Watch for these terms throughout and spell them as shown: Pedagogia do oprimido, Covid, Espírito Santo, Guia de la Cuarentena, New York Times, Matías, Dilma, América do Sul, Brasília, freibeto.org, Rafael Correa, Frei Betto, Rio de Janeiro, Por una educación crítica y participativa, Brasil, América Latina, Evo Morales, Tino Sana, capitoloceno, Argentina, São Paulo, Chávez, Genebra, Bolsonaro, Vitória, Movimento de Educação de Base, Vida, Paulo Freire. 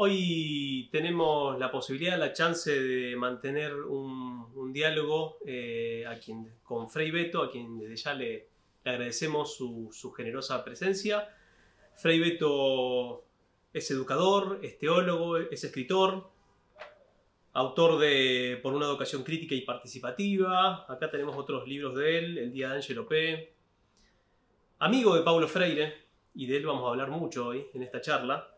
Hoy tenemos la posibilidad, la chance de mantener un diálogo con Frei Betto, a quien desde ya le agradecemos su generosa presencia. Frei Betto es educador, es teólogo, es escritor, autor de Por una educación crítica y participativa. Acá tenemos otros libros de él, El Día de Ángelo P. Amigo de Paulo Freire, y de él vamos a hablar mucho hoy en esta charla.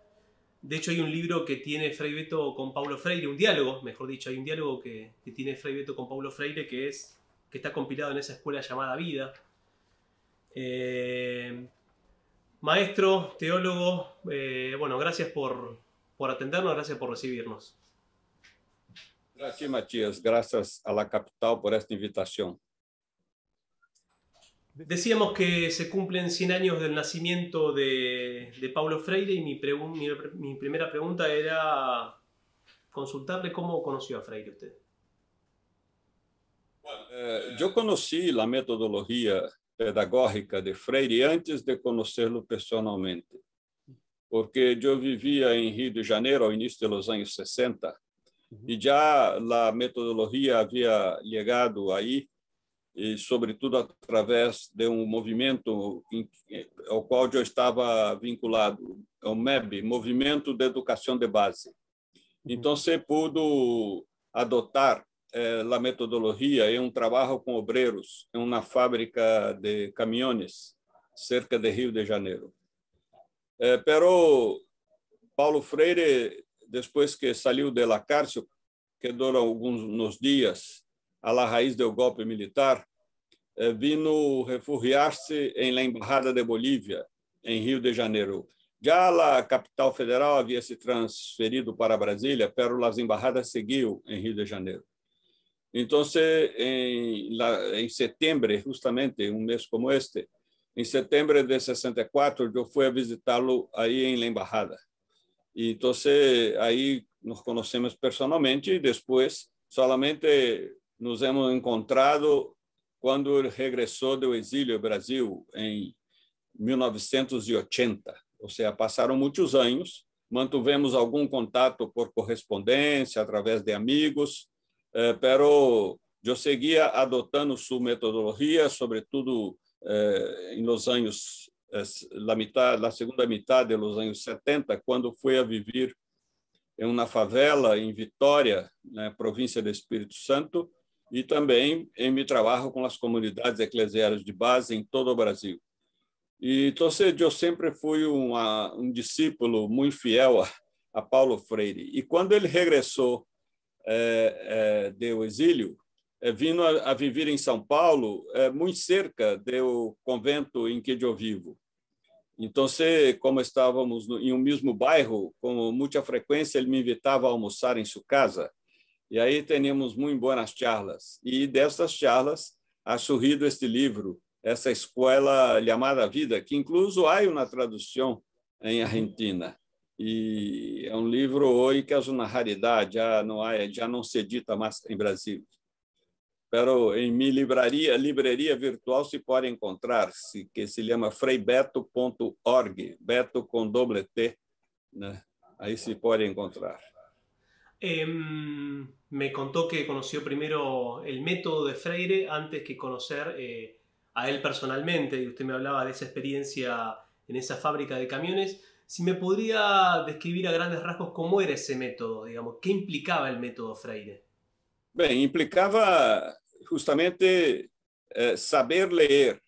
De hecho, hay un libro que tiene Frei Betto con Paulo Freire, un diálogo, mejor dicho, hay un diálogo que tiene Frei Betto con Paulo Freire que está compilado en esa escuela llamada Vida. Maestro, teólogo, bueno, gracias por atendernos, gracias por recibirnos. Gracias, Matías, gracias a la capital por esta invitación. Decíamos que se cumplen 100 años del nacimiento de Paulo Freire y mi primera pregunta era consultarle cómo conoció a Freire usted. Bueno, yo conocí la metodología pedagógica de Freire antes de conocerlo personalmente, porque yo vivía en Rio de Janeiro al inicio de los años 60 y ya la metodología había llegado ahí, e, sobretudo, através de um movimento ao qual eu estava vinculado, o MEB, Movimento de Educação de Base. Então, se pudo adotar a metodologia em um trabalho com obreiros, em uma fábrica de caminhões, cerca de Rio de Janeiro. Pero Paulo Freire, depois que saiu de la cárcel, que durou alguns dias, a la raiz do golpe militar, vino refugiar-se em La Embajada de Bolívia, em Rio de Janeiro. Já a capital federal havia se transferido para Brasília, pero as embajadas seguiu em Rio de Janeiro. Então, em setembro, justamente mês como este, em setembro de 64, eu fui a visitá-lo aí em La Embajada. E então, aí nos conhecemos personalmente e depois solamente nos hemos encontrado quando ele regressou do exílio ao Brasil em 1980. Ou seja, passaram muitos anos, mantivemos algum contato por correspondência, através de amigos, pero eu seguia adotando sua metodologia, sobretudo em los anos na segunda metade dos anos 70, quando fui a viver em uma favela em Vitória, na província do Espírito Santo, e também em meu trabalho com as comunidades eclesiais de base em todo o Brasil. E então, eu sempre fui um discípulo muito fiel a Paulo Freire. E quando ele regressou do exílio, vindo a viver em São Paulo, muito cerca do convento em que eu vivo. Então, como estávamos em um mesmo bairro, com muita frequência ele me invitava a almoçar em sua casa. E aí temos muito boas charlas. E dessas charlas ha surgido este livro, essa escola chamada Vida, que incluso há uma tradução em Argentina. E é livro hoje que é uma raridade, já não se edita mais em Brasil. Pero em minha livraria virtual se pode encontrar, que se chama freibeto.org, Beto com doble T, né? Aí se pode encontrar. Me contó que conoció primero el método de Freire antes que conocer a él personalmente, y usted me hablaba de esa experiencia en esa fábrica de camiones. Si me podría describir a grandes rasgos cómo era ese método, digamos, ¿qué implicaba el método Freire? Bem, implicava justamente saber ler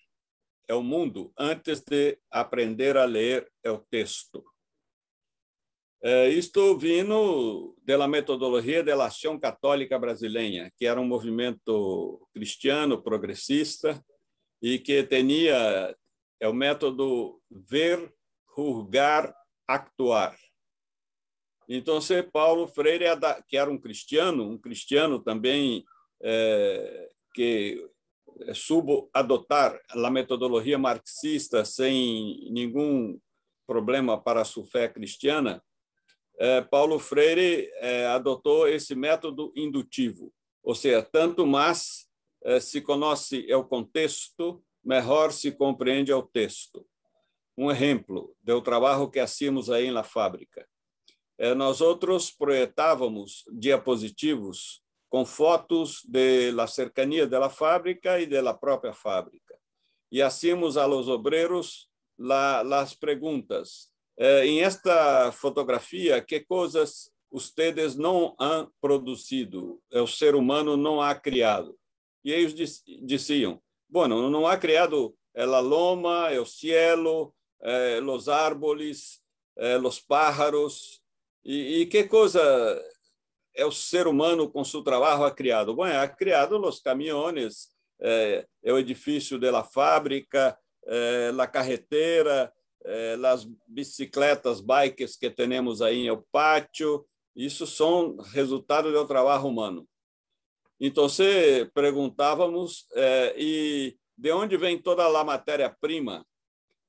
o mundo antes de aprender a ler o texto. Isto vindo da metodologia da Ação Católica Brasileira, que era um movimento cristiano progressista e que tinha o método ver, julgar, actuar. Então, Paulo Freire, que era um cristiano também que soube adotar a metodologia marxista sem nenhum problema para a sua fé cristiana. Paulo Freire adotou esse método indutivo, ou seja, tanto mais se conhece o contexto, melhor se compreende o texto. Um exemplo do trabalho que fazíamos aí na fábrica. nós outros projetávamos diapositivos com fotos da cercania da fábrica e da própria fábrica. E hacíamos a los obreros as perguntas. Em esta fotografia, que coisas vocês não han produzido? O ser humano não ha criado. E eles diziam, bueno, não ha criado a loma, o cielo, os árboles, os pájaros. E que coisa é o ser humano com seu trabalho ha criado? Bom, ha criado os caminhões, o edifício da fábrica, a carretera, as bicicletas, bikes que temos aí no pátio. Isso são resultado do trabalho humano. Então, perguntávamos, e de onde vem toda a matéria-prima?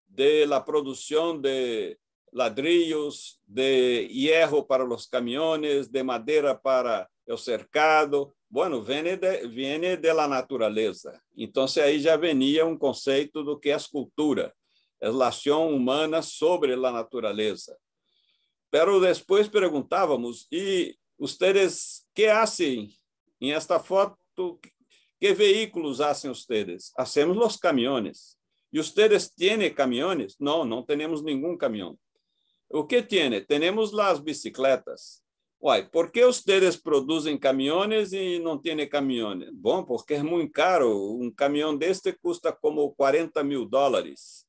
De la produção de ladrillos, de hierro para os caminhões, de madeira para o cercado. Bueno, viene de la natureza. Então, aí já venia conceito do que é cultura, a relação humana sobre a natureza. Pero depois perguntávamos, e vocês que hacen em esta foto? Que veículos hacen vocês? Hacemos os caminhões. E vocês têm caminhões? Não, não temos nenhum caminhão. O que tem? Temos as bicicletas. Uai, por que vocês produzem caminhões e não têm caminhões? Bom, porque é muito caro. Caminhão deste custa como $40.000.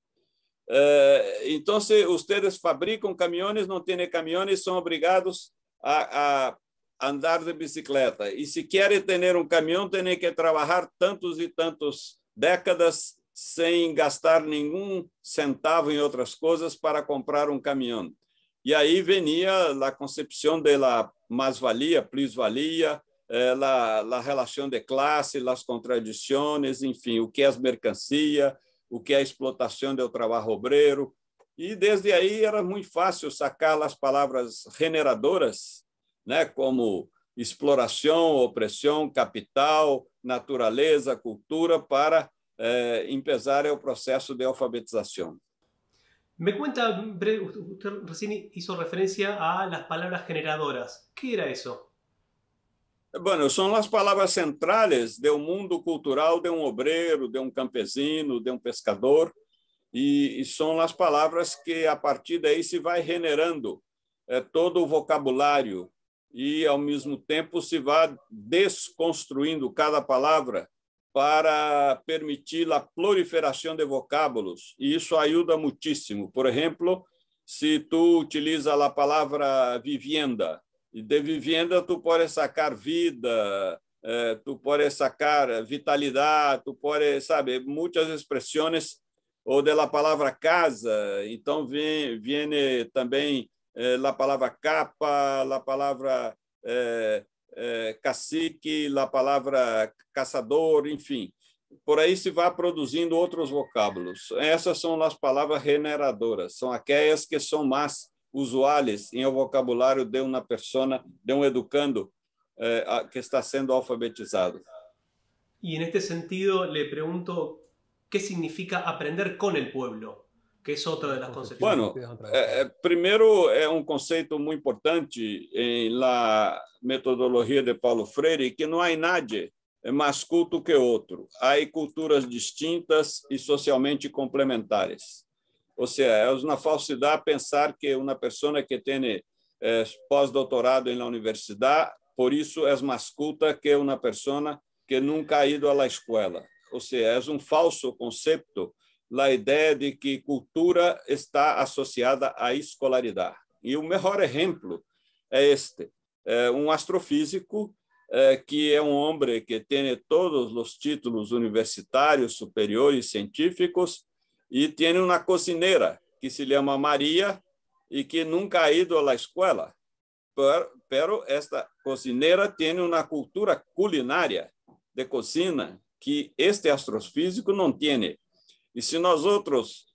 Então, vocês fabricam caminhões, não têm caminhões, são obrigados a andar de bicicleta. E se querem ter caminhão, têm que trabalhar tantos e tantos décadas sem gastar nenhum centavo em outras coisas para comprar caminhão. E aí venia a concepção da mais-valia, plusvalia, a relação de classe, as contradições, enfim, o que é mercancia, o que é explotação do trabalho obreiro. E desde aí era muito fácil sacar as palavras generadoras, né, como exploração, opressão, capital, natureza, cultura, para empezar o processo de alfabetização. Me cuenta, usted recién hizo referencia a las palabras generadoras. ¿Qué era eso? Bueno, são as palavras centrais do mundo cultural de obreiro, de campesino, de pescador, e são as palavras que a partir daí se vai generando todo o vocabulário e ao mesmo tempo se vai desconstruindo cada palavra para permitir a proliferação de vocábulos, e isso ajuda muitíssimo. Por exemplo, se tu utiliza a palavra vivienda, e de vivienda tu pode sacar vida, tu pode sacar vitalidade, tu pode, sabe, muitas expressões, ou da palavra casa, então vem também a palavra capa, a palavra cacique, a palavra caçador, enfim. Por aí se vai produzindo outros vocábulos. Essas são as palavras generadoras, são aquelas que são mais usuais em o vocabulário de uma pessoa, de educando que está sendo alfabetizado. E neste sentido, le pergunto, que significa aprender com o povo? Que é outra das concepções. Bom, primeiro é conceito muito importante na metodologia de Paulo Freire, que não há nada mais culto que outro. Há culturas distintas e socialmente complementares. Ou seja, é uma falsidade pensar que uma pessoa que tem pós-doutorado na universidade, por isso é mais culta que uma pessoa que nunca ha ido à escola. Ou seja, é falso conceito a ideia de que cultura está associada à escolaridade. E o melhor exemplo é este. Astrofísico, que é homem que tem todos os títulos universitários, superiores, científicos, e tem uma cozinheira que se chama Maria e que nunca ha ido à escola. Pero esta cozinheira tem uma cultura culinária de cocina que este astrofísico não tem. E se nós outros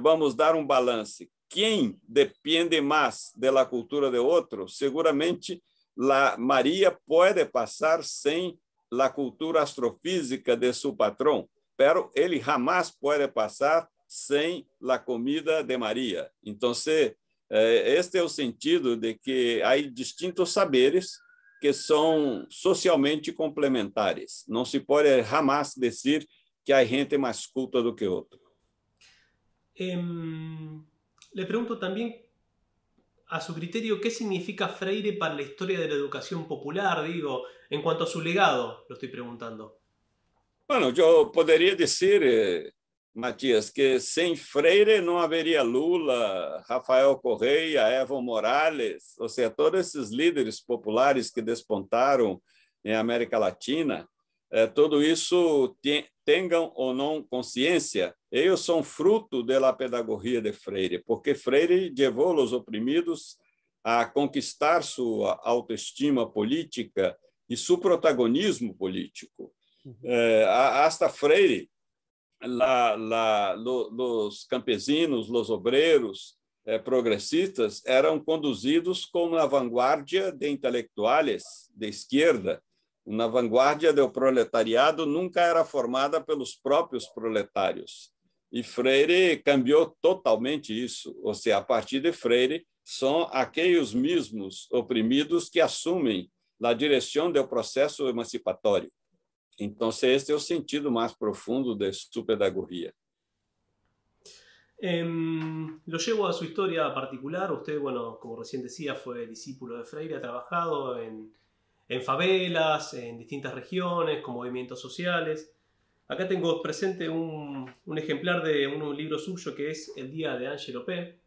vamos dar balance, quem depende mais da cultura de outro, seguramente a Maria pode passar sem a cultura astrofísica de seu patrão, pero ele jamais pode passar sem a comida de Maria. Então, Este é o sentido de que há distintos saberes que são socialmente complementares. Não se pode jamais dizer que a gente é mais culta do que outra. Le pergunto também, a su criterio, ¿qué significa Freire para la historia de la educación popular? Digo, en cuanto a su legado, lo estoy preguntando. Bueno, yo podría decir, Matías, que sin Freire no habría Lula, Rafael Correa, Evo Morales, ou seja, todos esses líderes populares que despontaram em América Latina, tudo isso, tenham ou não consciência, eles são fruto da pedagogia de Freire, porque Freire levou os oprimidos a conquistar sua autoestima política e seu protagonismo político. Hasta Freire, os campesinos, os obreiros progressistas eram conduzidos como a vanguarda de intelectuais de esquerda. Na vanguarda do proletariado nunca era formada pelos próprios proletários. E Freire cambiou totalmente isso. Ou seja, a partir de Freire, são aqueles mesmos oprimidos que assumem a direção do processo emancipatório. Então, este é o sentido mais profundo da sua pedagogia. Lo llevo a sua história particular. Você, bueno, como recém decía, foi discípulo de Freire, ha trabajado en favelas, en distintas regiones, con movimientos sociales. Acá tengo presente un ejemplar de un libro suyo que es El Día de Ángelo P.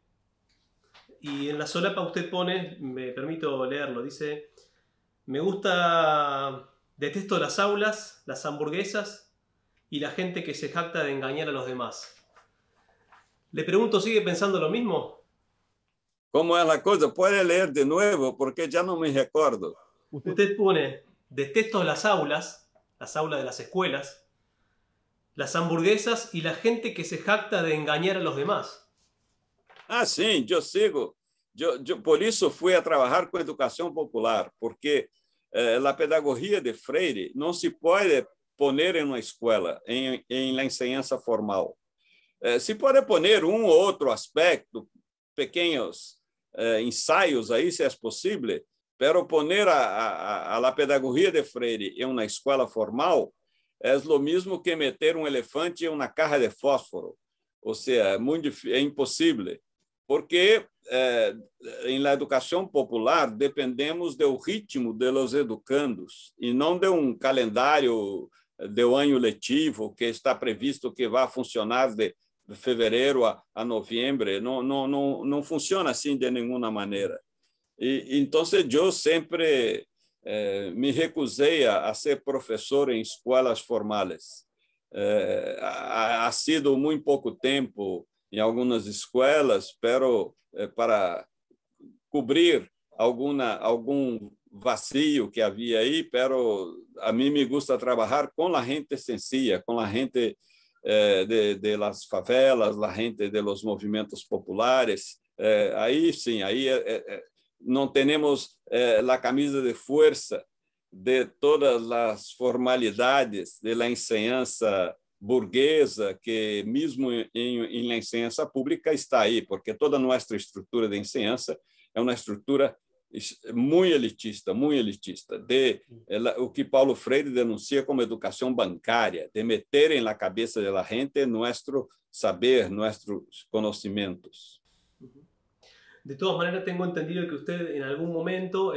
Y en la solapa usted pone, me permito leerlo, dice: me gusta, detesto las aulas, las hamburguesas y la gente que se jacta de engañar a los demás. Le pregunto, ¿sigue pensando lo mismo? ¿Cómo es la cosa? ¿Puede leer de nuevo? Porque ya no me recuerdo. Usted pone: detesto las aulas de las escuelas, las hamburguesas y la gente que se jacta de engañar a los demás. Ah, sim, eu sigo. Eu por isso fui a trabalhar com educação popular, porque a pedagogia de Freire não se pode poner em uma escola, em la enseñanza formal. Se pode poner ou outro aspecto, pequenos ensaios aí, se é possível. Pero poner a pedagogia de Freire em uma escola formal é o mesmo que meter elefante em uma caixa de fósforo. Ou seja, é impossível, porque em la educação popular dependemos do ritmo dos educandos e não de calendário de ano letivo que está previsto que vá funcionar de fevereiro a novembro. Não funciona assim de nenhuma maneira. E então eu sempre me recusei a ser professor em escolas formais. Ha sido muito pouco tempo em algumas escolas, pero para cobrir algum vazio que havia aí, pero a mim me gusta trabalhar com a gente sencilla, com a gente de las favelas, a gente de los movimentos populares. Aí sim, aí não temos a camisa de força de todas as formalidades da enseñanza burguesa, que mesmo em enseñanza pública está aí, porque toda nossa estrutura de enseñanza é uma estrutura muito elitista, de o que Paulo Freire denuncia como educação bancária, de meterem na cabeça da gente nosso saber, nossos conhecimentos. De todas maneras, tengo entendido que usted en algún momento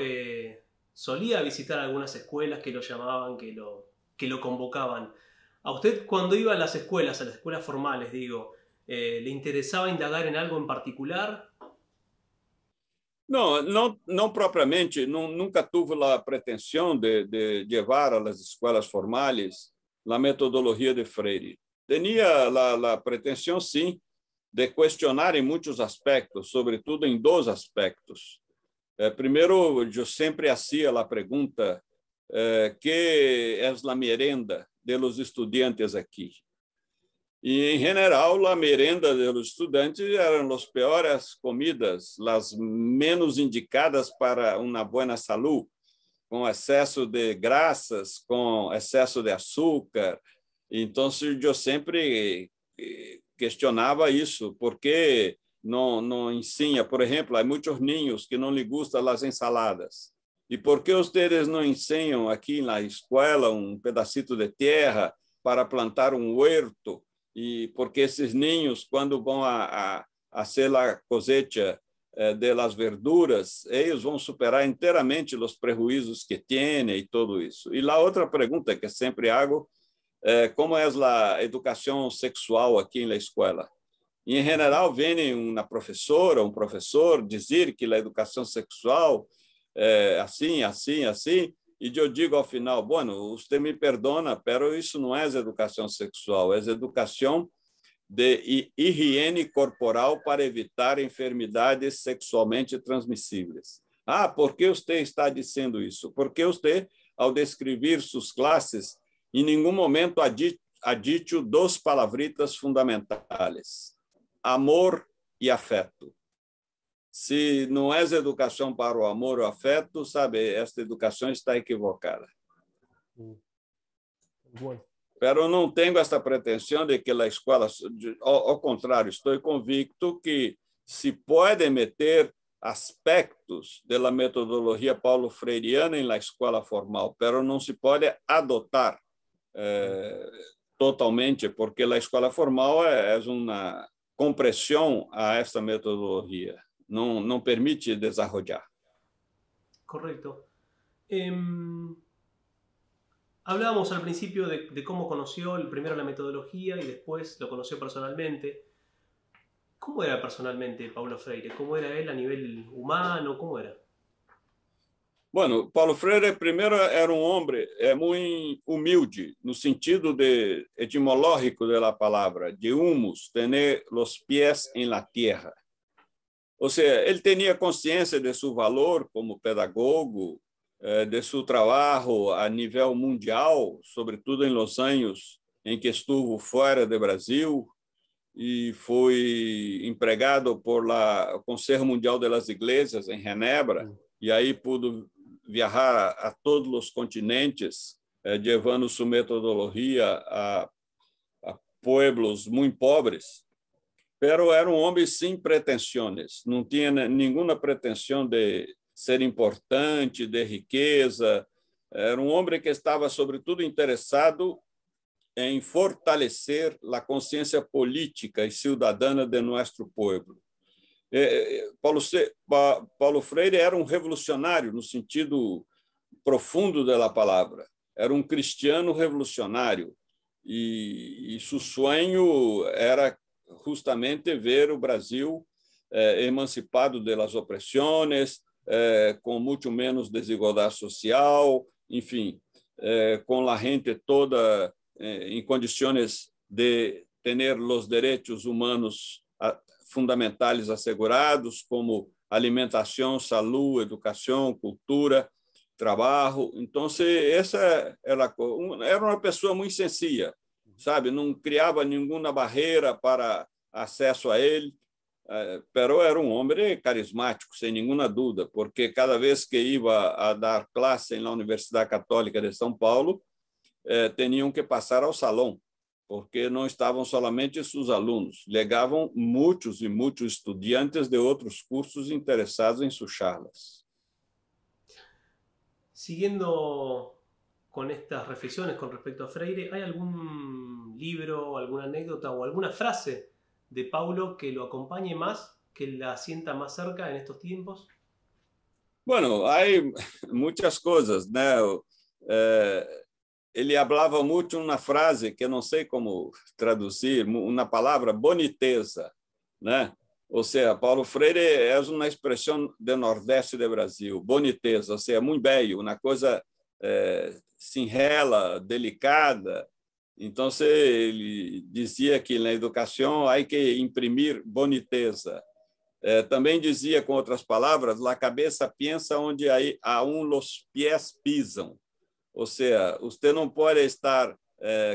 solía visitar algunas escuelas que lo llamaban, que lo convocaban. ¿A usted cuando iba a las escuelas formales, digo, le interesaba indagar en algo en particular? No propiamente. Nunca tuve la pretensión de llevar a las escuelas formales la metodología de Freire. Tenía la pretensión, sí, de questionar em muitos aspectos, sobretudo em dois aspectos. Primeiro, eu sempre fazia a pergunta: que é a merenda dos estudantes aqui? E, em geral, a merenda dos estudantes eram as piores comidas, as menos indicadas para uma boa saúde, com excesso de graças, com excesso de açúcar. Então, eu sempre questionava isso, porque não ensina, por exemplo, há muitos niños que não lhe gustam as ensaladas. E por que vocês não ensinam aqui na escola pedacito de terra para plantar huerto? E porque esses niños, quando vão a ser a cosecha de las verduras, eles vão superar inteiramente os prejuízos que têm e tudo isso. E a outra pergunta que sempre hago, como é a educação sexual aqui na escola? Em geral, vem uma professora, um professor dizer que a educação sexual é assim, assim, assim, e eu digo ao final, bueno, você me perdona, pero isso não é educação sexual, é educação de higiene corporal para evitar enfermidades sexualmente transmissíveis. Ah, por que você está dizendo isso? Porque você, ao descrever suas classes, em nenhum momento ha dito duas palavritas fundamentais, amor e afeto. Se não é educação para o amor ou afeto, sabe, esta educação está equivocada. Boa. Pero não tenho essa pretensão de que a escola, ao contrário, estou convicto que se pode meter aspectos da metodologia Paulo Freireana na escola formal, pero não se pode adotar totalmente, porque a escola formal é uma compressão a essa metodologia, não permite desenvolver. Correto. Hablábamos al principio de cómo conoció primero la metodología y después lo conoció personalmente. ¿Cómo era personalmente Paulo Freire? ¿Cómo era él a nivel humano? ¿Cómo era? Bueno, Paulo Freire primero era un hombre muy humilde, no sentido etimológico de la palabra, de humus, tener los pies en la tierra. O sea, él tenía conciencia de su valor como pedagogo, de seu trabalho a nível mundial, sobretudo em Los Angeles, em que estuvo fora do Brasil e foi empregado por o Conselho Mundial das Iglesias em Genebra, e aí pudo viajar a todos os continentes, levando sua metodologia a pueblos muito pobres. Pero era um homem sem pretensões, não tinha nenhuma pretensão de ser importante, de riqueza. Era um homem que estava, sobretudo, interessado em fortalecer a consciência política e cidadã de nosso povo. Paulo Freire era um revolucionário, no sentido profundo da palavra. Era um cristiano revolucionário. E seu sonho era justamente ver o Brasil emancipado das opressões, com muito menos desigualdade social, enfim, com a gente toda em condições de ter os direitos humanos fundamentais assegurados, como alimentação, saúde, educação, cultura, trabalho. Então, essa era uma pessoa muito sencilla, sabe? Não criava nenhuma barreira para acesso a ele. Pero era um homem carismático, sem nenhuma dúvida, porque cada vez que ia a dar classe na Universidade Católica de São Paulo, tinham que passar ao salão, porque não estavam somente seus alunos, chegavam muitos e muitos estudantes de outros cursos interessados em suas charlas. Seguindo com estas reflexões com respeito a Freire, há algum livro, alguma anedota ou alguma frase de Paulo que lo acompañe más, que la sienta más cerca en estos tiempos? Bueno, hay muchas cosas, ¿no? Ele hablaba mucho una frase que no sé cómo traducir, una palabra, boniteza, ¿no? O sea, Paulo Freire es una expresión del nordeste de Brasil, boniteza, o sea, muy bello, una cosa singela, delicada. Então, ele dizia que na educação há que imprimir boniteza. Também dizia, com outras palavras, a cabeça pensa onde aún os pés pisam. Ou seja, você não pode estar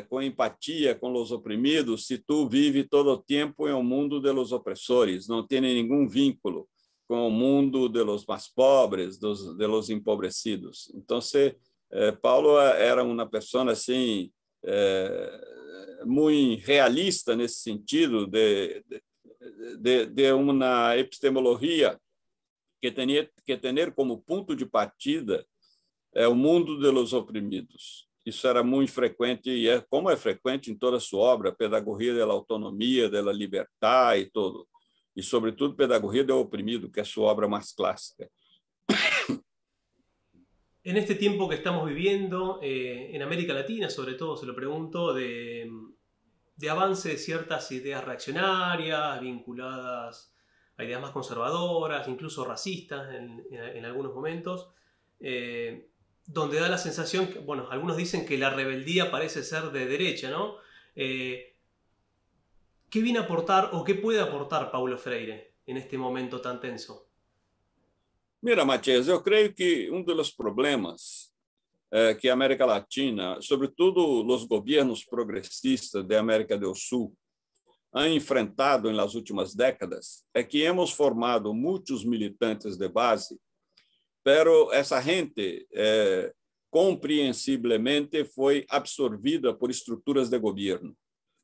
com empatia com os oprimidos se tu vive todo o tempo em um mundo de los opressores, não tem nenhum vínculo com o mundo de los mais pobres, de los empobrecidos. Então, Paulo era uma pessoa assim, muito realista nesse sentido, de uma epistemologia que ter como ponto de partida o mundo de los oprimidos. Isso era muito frequente, e é, como é frequente em toda a sua obra, Pedagogia da autonomia, da liberdade e tudo, e, sobretudo, Pedagogia do oprimido, que é sua obra mais clássica. En este tiempo que estamos viviendo, en América Latina, sobre todo, se lo pregunto, de avance de ciertas ideas reaccionarias, vinculadas a ideas más conservadoras, incluso racistas en algunos momentos, donde da la sensación, que, bueno, algunos dicen que la rebeldía parece ser de derecha, ¿no? ¿Qué viene a aportar o qué puede aportar Paulo Freire en este momento tan tenso? Mira, Matías, eu creio que dos problemas que a América Latina, sobretudo os governos progressistas da América do Sul, han enfrentado nas últimas décadas é que hemos formado muitos militantes de base, pero essa gente compreensivelmente foi absorvida por estruturas de governo.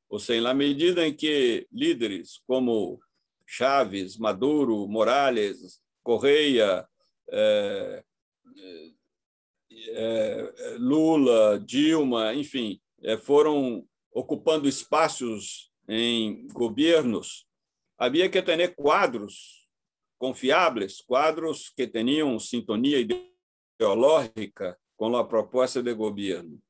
Ou seja, na medida em que líderes como Chávez, Maduro, Morales, Correa, Lula, Dilma, enfim, foram ocupando espaços em governos, havia que ter quadros confiáveis, quadros que tinham sintonia ideológica com a proposta de governo.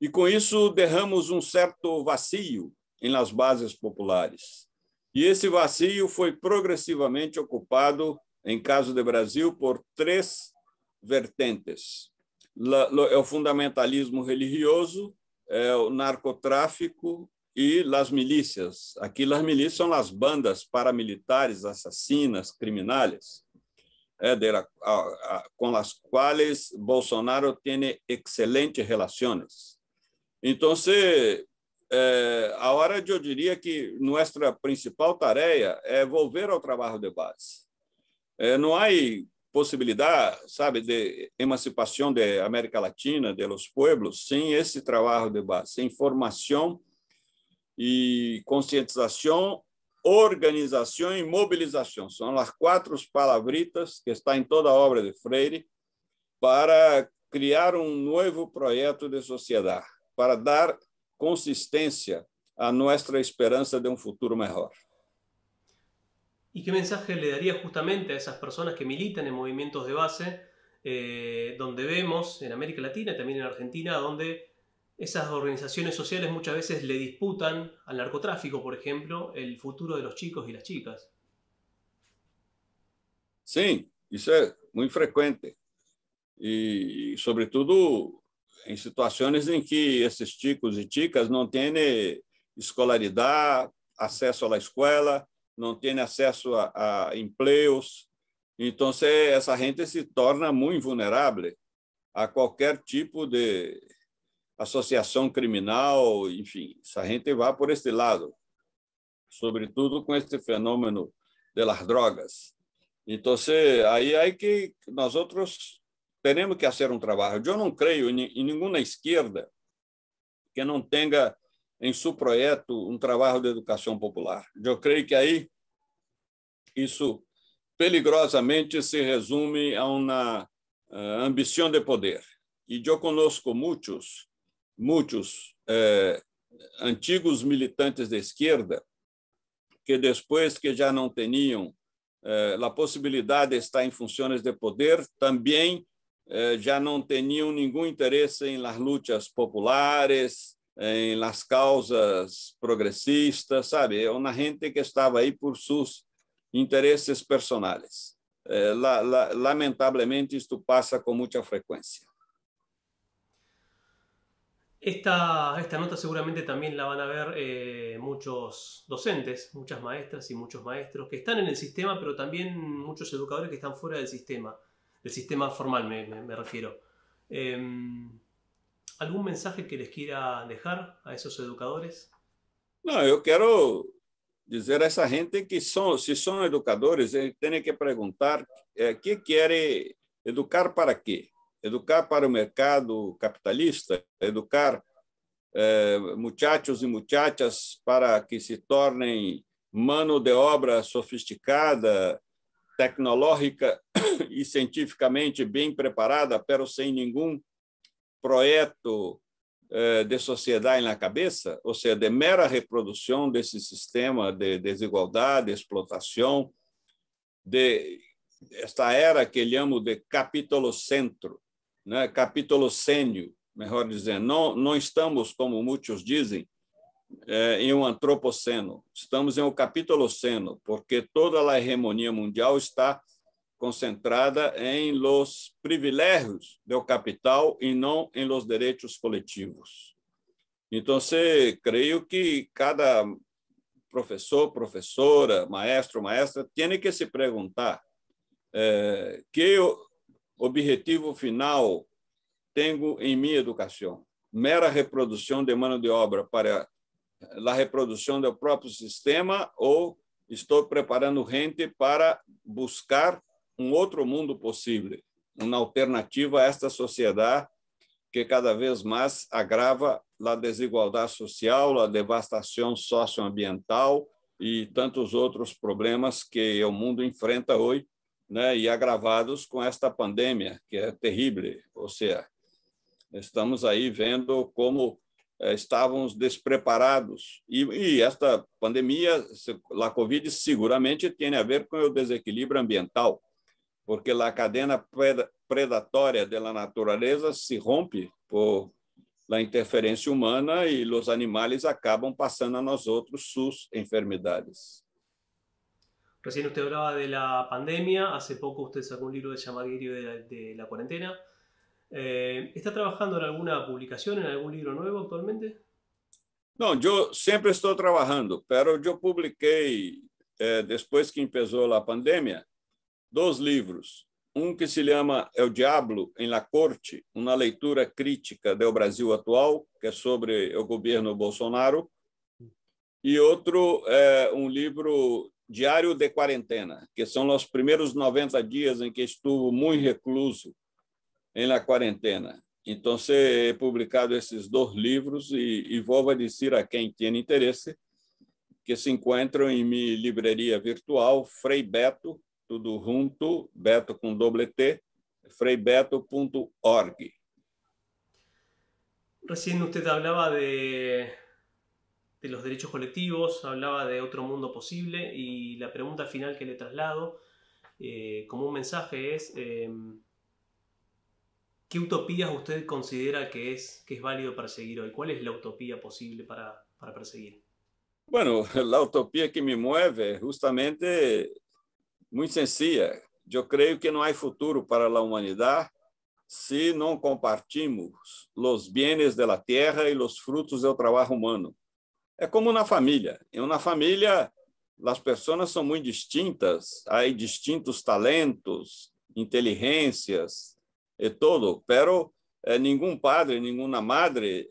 E com isso derramos certo vazio nas bases populares. E esse vazio foi progressivamente ocupado, em caso de Brasil, por três vertentes. É o fundamentalismo religioso, é o narcotráfico e as milícias. Aqui, as milícias são as bandas paramilitares, assassinas, criminais, com as quais Bolsonaro tem excelentes relações. Então, a hora eu diria que nossa principal tarefa é volver ao trabalho de base. Não há possibilidade, sabe, de emancipação da América Latina, dos pueblos, sem esse trabalho de base, sem formação e conscientização, organização e mobilização. São as quatro palavritas que está em toda a obra de Freire para criar novo projeto de sociedade, para dar consistência a nossa esperança de futuro melhor. ¿Y qué mensaje le daría justamente a esas personas que militan en movimientos de base, donde vemos en América Latina, también en Argentina, donde esas organizaciones sociales muchas veces le disputan al narcotráfico, por ejemplo, el futuro de los chicos y las chicas? Sí, eso es muy frecuente. Y sobre todo en situaciones en que esos chicos y chicas no tienen escolaridad, acceso a la escuela, não tem acesso a empregos, então essa gente se torna muito vulnerável a qualquer tipo de associação criminal, enfim, essa gente vai por este lado, sobretudo com este fenômeno das drogas. Então, aí é que nós outros temos que fazer trabalho. Eu não creio em nenhuma esquerda que não tenha em seu projeto trabalho de educação popular. Eu creio que aí isso peligrosamente se resume a uma ambição de poder. E eu conosco muitos antigos militantes de esquerda que depois que já não tinham a possibilidade de estar em funções de poder, também já não tinham nenhum interesse em las lutas populares, em las causas progressistas, sabe? É uma gente que estava aí por seus interesses personais. Lamentavelmente, isto passa com muita frequência. Esta nota seguramente também la van a ver muitos docentes, muitas maestras e muitos maestros que estão no sistema, mas também muitos educadores que estão fora do sistema formal, me refiro. ¿Algún mensaje que les quiera dejar a esos educadores? No, yo quiero decir a esa gente que si son educadores, tienen que preguntar qué quiere educar para qué. Educar para el mercado capitalista, educar muchachos y muchachas para que se tornen mano de obra sofisticada, tecnológica e cientificamente bem preparada, mas sem nenhum projeto de sociedade na cabeça, ou seja, de mera reprodução desse sistema de desigualdade, de explotação, de esta era que chamamos de capitolocentro, né? Capitolocênio, melhor dizendo. Não estamos, como muitos dizem, em um antropoceno, estamos em um capitoloceno, porque toda a hegemonia mundial está concentrada em los privilégios do capital e não em los direitos coletivos. Então, creio que cada professor, professora, maestro, maestra, tem que se perguntar que objetivo final tenho em minha educação. Mera reprodução de mão de obra para a reprodução do próprio sistema ou estou preparando gente para buscar outro mundo possível, uma alternativa a esta sociedade que cada vez mais agrava a desigualdade social, a devastação socioambiental e tantos outros problemas que o mundo enfrenta hoje, né, e agravados com esta pandemia, que é terrível. Ou seja, estamos aí vendo como estávamos despreparados. E esta pandemia, a Covid, seguramente tem a ver com o desequilíbrio ambiental, porque a cadena predatória da natureza se rompe por la interferência humana e os animais acabam passando a nós outros suas enfermidades. Recién usted hablaba de la pandemia, hace poco usted sacó un libro que se llama Guia de la Cuarentena. ¿Está trabajando en alguna publicación, en algún libro nuevo atualmente? Não, eu sempre estou trabalhando, mas eu publiquei, depois que começou a pandemia, 2 livros, um que se chama El Diablo en la corte, uma leitura crítica do Brasil atual, que é sobre o governo Bolsonaro, e outro um livro Diário de Quarentena, que são os primeiros 90 dias em que estou muito recluso em la quarentena. Então, he publicado esses 2 livros e vou dizer a quem tem interesse que se encontram em minha livraria virtual Frei Betto, tudo junto, Beto com doble T, freibeto.org. Recién usted hablaba de los derechos colectivos, hablaba de otro mundo posible y la pregunta final que le traslado como un mensaje es ¿qué utopías usted considera que es válido perseguir hoy? ¿Cuál es la utopía posible para perseguir? Bueno, la utopía que me mueve justamente muito sencilla. Eu creio que não há futuro para a humanidade se não compartimos os bienes da terra e os frutos do trabalho humano. É como na família. Em uma família, as pessoas são muito distintas, há distintos talentos, inteligências e tudo, mas nenhum padre, nenhuma madre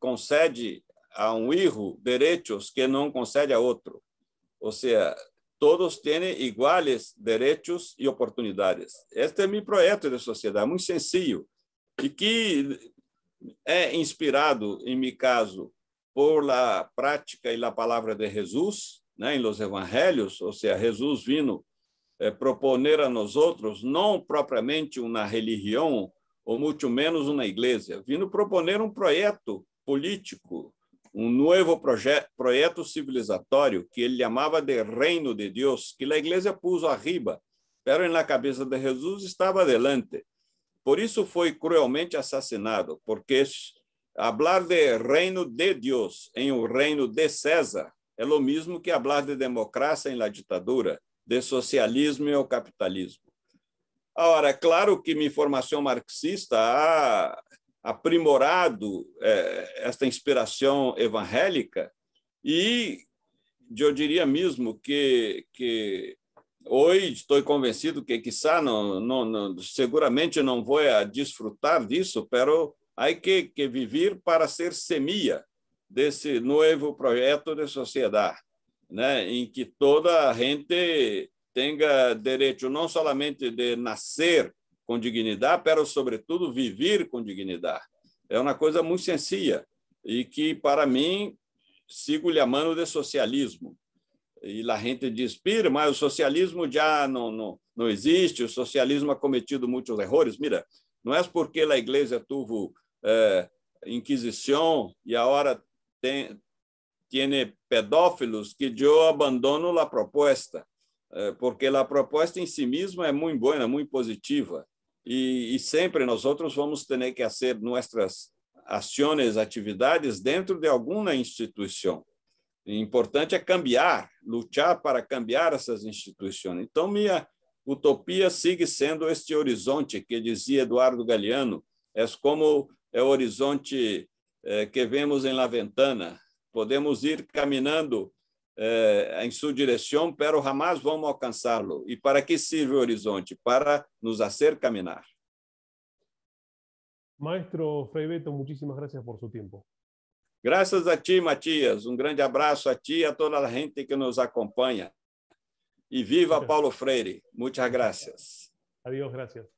concede a um filho direitos que não concede a outro. Ou seja, todos têm iguais direitos e oportunidades. Este é meu projeto de sociedade, muito sencillo, e que é inspirado, em meu caso, por la prática e la palavra de Jesus, né, em los evangelhos, ou seja, Jesus vino proponer a nós outros não propriamente uma religião ou muito menos uma igreja, vino proponer um projeto político, um novo projeto civilizatório que ele chamava de Reino de Deus, que a igreja pôs arriba, pero na cabeça de Jesus estava adelante. Por isso foi cruelmente assassinado, porque falar de Reino de Deus em um Reino de César é o mesmo que falar de democracia em la ditadura, de socialismo e o capitalismo. Agora, claro que minha formação marxista aprimorado esta inspiração evangélica e eu diria mesmo que hoje estou convencido que quizá não seguramente não vou desfrutar disso, pero há que viver para ser semilla desse novo projeto de sociedade, né, em que toda a gente tenha direito não somente de nascer com dignidade, mas, sobretudo, viver com dignidade. É uma coisa muito sencilla e que, para mim, sigo lhe amando de socialismo. e a gente diz, pira, mas o socialismo já não existe, o socialismo ha cometido muitos erros. Mira, não é porque a igreja teve inquisição e agora tem pedófilos que eu abandono a proposta, porque a proposta em si mesma é muito boa, muito positiva, e sempre nós outros vamos ter que fazer nossas ações, atividades dentro de alguma instituição. O importante é cambiar, lutar para cambiar essas instituições. Então, minha utopia sigue sendo este horizonte que dizia Eduardo Galeano, é como é o horizonte que vemos em La Ventana. Podemos ir caminhando em sua direção, mas jamais vamos alcançá-lo. E para que serve o horizonte? Para nos fazer caminhar. Maestro Frei Betto, muchísimas gracias por su tiempo. Graças a ti, Matías. Grande abraço a ti e a toda a gente que nos acompanha. E viva Paulo Freire. Muchas gracias. Adiós, gracias.